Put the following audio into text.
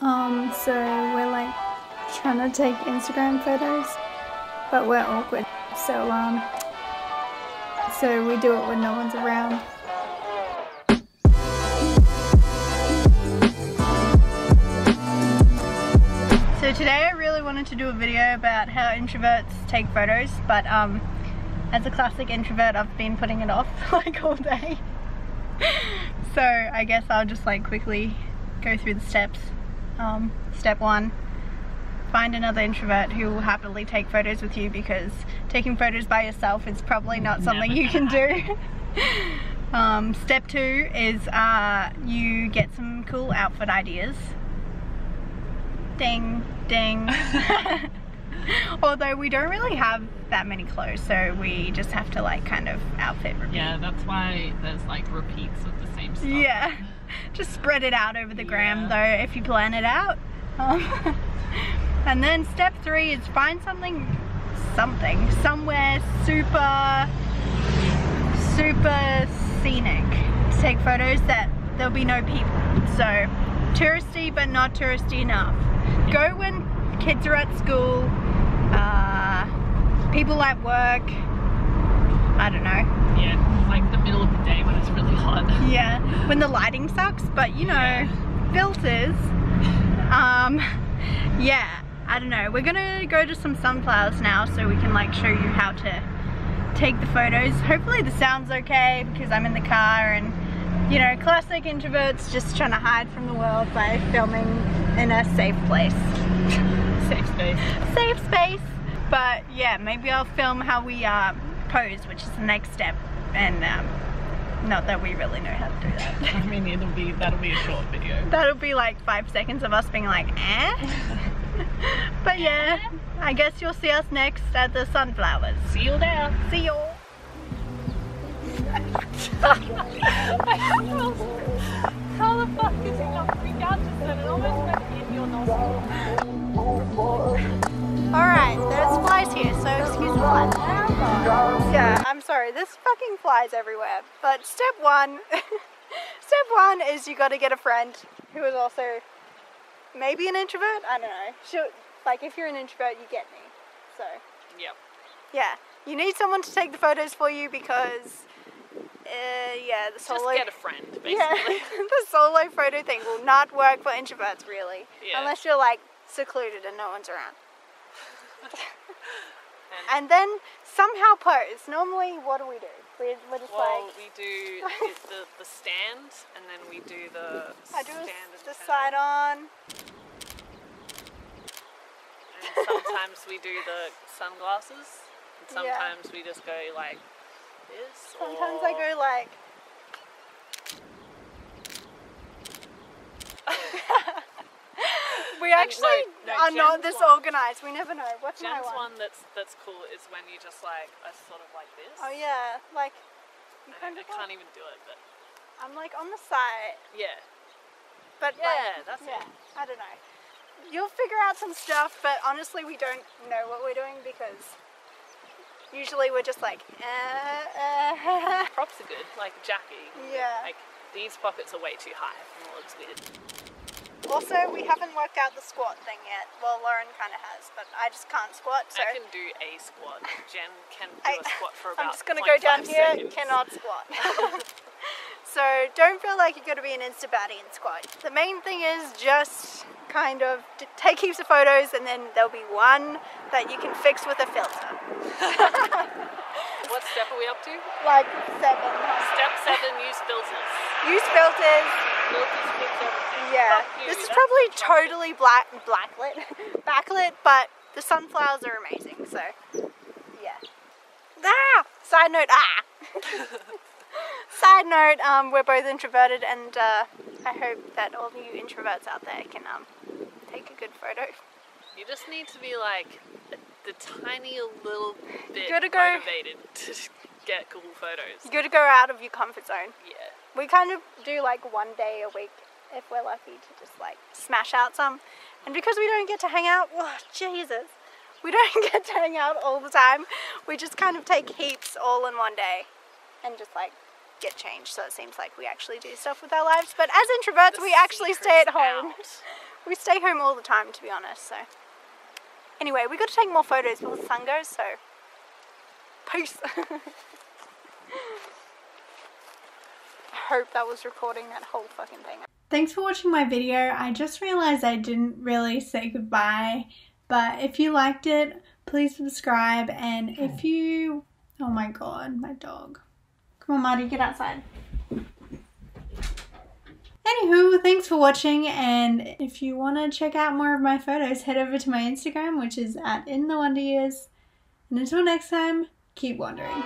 So we're like trying to take Instagram photos, but we're awkward. So we do it when no one's around. So today I really wanted to do a video about how introverts take photos, but as a classic introvert, I've been putting it off like all day. So I guess I'll just like quickly go through the steps. Step one, find another introvert who will happily take photos with you, because taking photos by yourself is probably not something you can do. Step two is you get some cool outfit ideas. Ding, ding. Although we don't really have that many clothes, so we just have to like kind of outfit repeat. Yeah, that's why there's like repeats of the same stuff. Yeah, just spread it out over the gram though, if you plan it out. And then step three is find somewhere super scenic to take photos that there'll be no people. So touristy but not touristy enough. Go when kids are at school, people at work, I don't know. Yeah, like the middle of the day when it's really hot. Yeah, when the lighting sucks, but you know, filters. Yeah, I don't know. We're gonna go to some sunflowers now so we can like show you how to take the photos. Hopefully the sound's okay because I'm in the car, and you know, classic introverts just trying to hide from the world by filming in a safe place. Safe space. Safe space. But yeah, maybe I'll film how we pose, which is the next step, and not that we really know how to do that. I mean, that'll be a short video. That'll be like 5 seconds of us being like, eh? But yeah, I guess you'll see us next at the sunflowers. See you there. See you. How the fuck is it not freaked out just then? It almost went in your nostril. Alright, there's flies here, so excuse me. Yeah, I'm sorry, there's fucking flies everywhere. But step one is you gotta get a friend who is also maybe an introvert? I don't know. Like, if you're an introvert, you get me. So. Yep. Yeah, you need someone to take the photos for you because, yeah, the solo... Just get a friend, basically. Yeah, the solo photo thing will not work for introverts, really. Yeah. Unless you're, like, secluded and no one's around. And then somehow pose. Normally, what do we do? We're just like... Well, we do the stand, and then we do the stand and side on. And sometimes we do the sunglasses, and sometimes we just go like this. Sometimes I go like... We actually are not this organized. We never know. What's my one? Jen's one that's cool is when you just like are sort of like this. Oh yeah, like you I can't even do it, but I'm like on the side. Yeah. But yeah, like, that's it. I don't know. You'll figure out some stuff, but honestly, we don't know what we're doing because usually we're just like. Props are good, like Jackie. Yeah. Like these pockets are way too high. It looks weird. Also, we haven't worked out the squat thing yet. Well, Lauren kind of has, but I just can't squat. So. I can do a squat. Jen can do a squat for about 0.5 seconds. I'm just going to go down here, cannot squat. So don't feel like you're going to be an insta-baddie in squat. The main thing is just kind of take heaps of photos, and then there'll be one that you can fix with a filter. What step are we up to? Like 7. Step 7, use filters. Use filters. Filters fix everything. Yeah. This is probably totally backlit, but the sunflowers are amazing, so yeah. Ah! Side note, ah! Side note, we're both introverted, and I hope that all of you introverts out there can take a good photo. You just need to be like the tiny little bit motivated to get cool photos. You gotta go out of your comfort zone. Yeah. We kind of do like one day a week, if we're lucky, to just like smash out some. And because we don't get to hang out, oh Jesus, we don't get to hang out all the time. We just kind of take heaps all in one day and just like get changed. So it seems like we actually do stuff with our lives. But as introverts, we actually stay at home. We stay home all the time, to be honest, so. Anyway, we've got to take more photos before the sun goes, so. Peace. I hope that was recording that whole fucking thing. Thanks for watching my video. I just realized I didn't really say goodbye, but if you liked it, please subscribe, and if you... Oh my god, my dog. Come on, Marty, get outside. Anywho, thanks for watching, and if you want to check out more of my photos, head over to my Instagram, which is at inthewanderyears. And until next time, keep wandering.